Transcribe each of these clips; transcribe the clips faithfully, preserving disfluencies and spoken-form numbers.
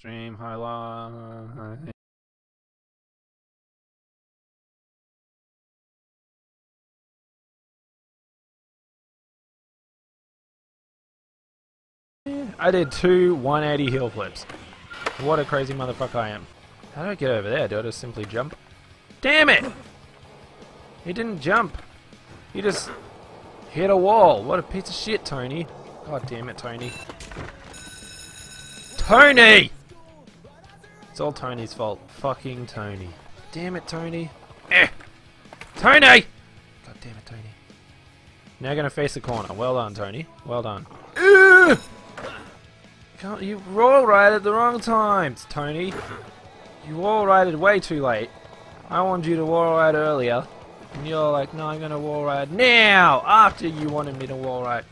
Stream highlight. I did two one eighty heel flips. What a crazy motherfucker I am. How do I get over there? Do I just simply jump? Damn it! He didn't jump. He just hit a wall. What a piece of shit, Tony. God damn it, Tony. Tony! It's all Tony's fault. Fucking Tony. Damn it, Tony. Eh! Tony! God damn it, Tony. Now gonna face the corner. Well done, Tony. Well done. Ugh! Can't you roll right at the wrong times, Tony. You wall righted way too late. I wanted you to wall ride earlier. And you're like, no, I'm gonna wall ride now after you wanted me to wall ride.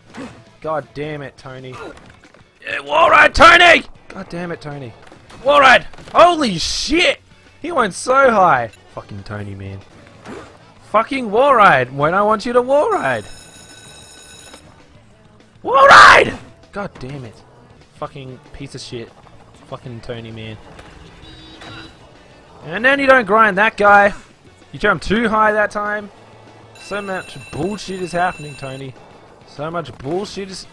God damn it, Tony. Yeah, wall ride, Tony! God damn it, Tony. Wall ride! Holy shit! He went so high. Fucking Tony, man. Fucking wall ride when I want you to wall ride. Wall ride! God damn it. Fucking piece of shit. Fucking Tony, man. And then you don't grind that guy. You jumped too high that time. So much bullshit is happening, Tony. So much bullshit is...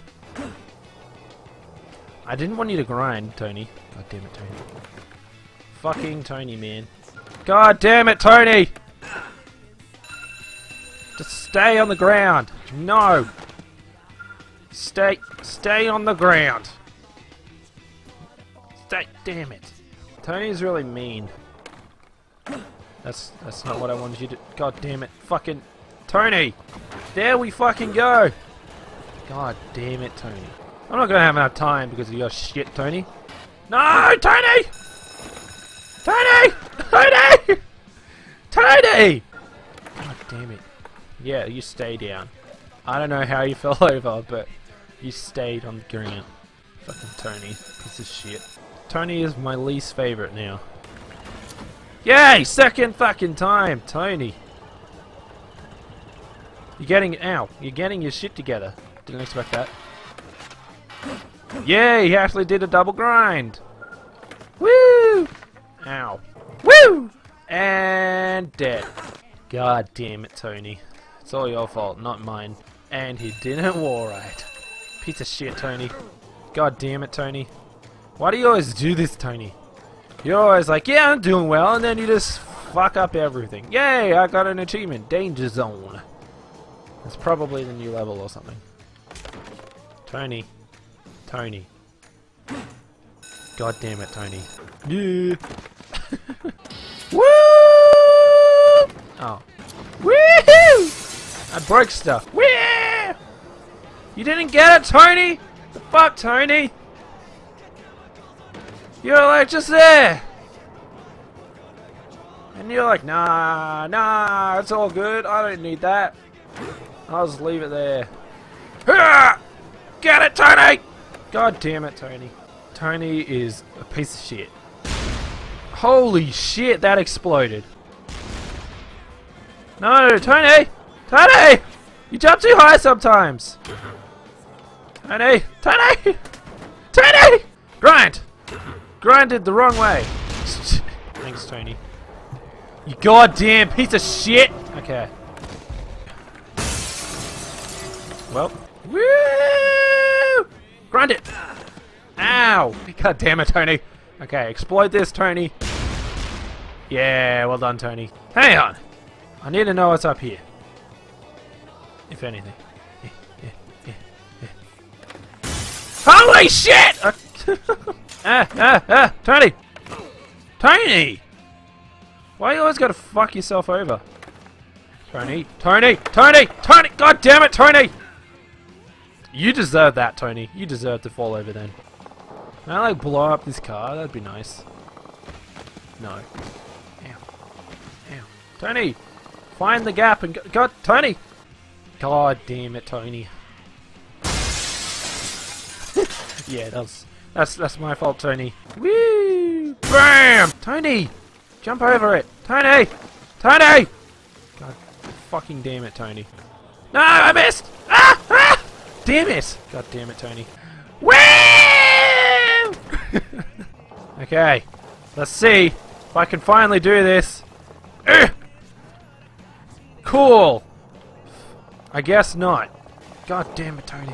I didn't want you to grind, Tony. God damn it, Tony. Fucking Tony, man. God damn it, Tony! Just stay on the ground. No! Stay... Stay on the ground. Damn it. Tony's really mean. That's that's not what I wanted you to... God damn it. Fucking... Tony! There we fucking go! God damn it, Tony. I'm not gonna have enough time because of your shit, Tony. No! Tony! Tony! Tony! Tony! God damn it. Yeah, you stay down. I don't know how you fell over, but you stayed on the ground. Fucking Tony. Piece of shit. Tony is my least favorite now. Yay! Second fucking time, Tony. You're getting ow. You're getting your shit together. Didn't expect that. Yay! He actually did a double grind. Woo! Ow. Woo! And dead. God damn it, Tony. It's all your fault, not mine. And he didn't wall ride. Piece of shit, Tony. God damn it, Tony. Why do you always do this, Tony? You're always like, yeah, I'm doing well, and then you just fuck up everything. Yay, I got an achievement. Danger Zone. That's probably the new level or something. Tony. Tony. God damn it, Tony. Yeah. Woo! Oh. Woohoo! I broke stuff. Woo! You didn't get it, Tony! The fuck, Tony! You're like, just there! And you're like, nah, nah, it's all good, I don't need that. I'll just leave it there. Get it, Tony! God damn it, Tony. Tony is a piece of shit. Holy shit, that exploded. No, Tony! Tony! You jump too high sometimes! Tony! Tony! Tony! Grind! Grinded the wrong way. Thanks, Tony. You goddamn piece of shit! Okay. Well. Woo! Grind it! Ow! God damn it, Tony. Okay, exploit this, Tony. Yeah, well done, Tony. Hang on! I need to know what's up here. If anything. Yeah, yeah, yeah, yeah. Holy shit! I Ah, ah, ah, Tony! Tony! Why you always gotta fuck yourself over? Tony, Tony, Tony, Tony! God damn it, Tony! You deserve that, Tony. You deserve to fall over then. Can I, like, blow up this car? That'd be nice. No. Ow. Ow. Tony! Find the gap and go. God, Tony! God damn it, Tony. Yeah, that was. That's that's my fault, Tony. Woo! Bam! Tony! Jump over it! Tony! Tony! God fucking damn it, Tony. No, I missed! Ah! Ah! Damn it! God damn it, Tony. Woo! Okay, let's see if I can finally do this. Ugh! Cool! I guess not. God damn it, Tony.